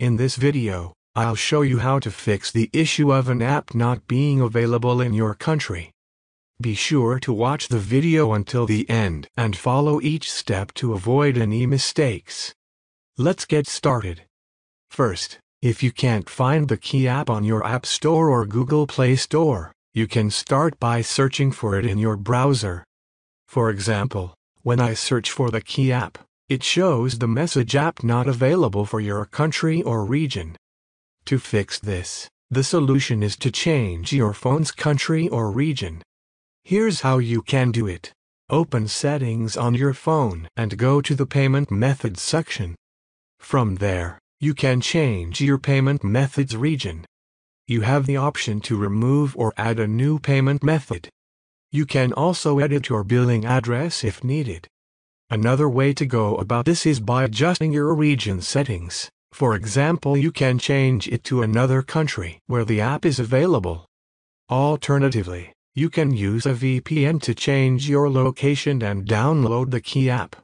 In this video, I'll show you how to fix the issue of an app not being available in your country. Be sure to watch the video until the end and follow each step to avoid any mistakes. Let's get started. First, if you can't find the key app on your App Store or Google Play Store, you can start by searching for it in your browser. For example, when I search for the key app, it shows the message app not available for your country or region. To fix this, the solution is to change your phone's country or region. Here's how you can do it. Open Settings on your phone and go to the Payment Methods section. From there, you can change your payment method's region. You have the option to remove or add a new payment method. You can also edit your billing address if needed. Another way to go about this is by adjusting your region settings. For example, you can change it to another country where the app is available. Alternatively, you can use a VPN to change your location and download the key app.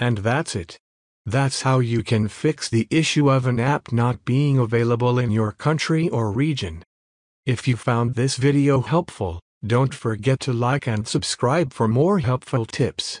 And that's it. That's how you can fix the issue of an app not being available in your country or region. If you found this video helpful, don't forget to like and subscribe for more helpful tips.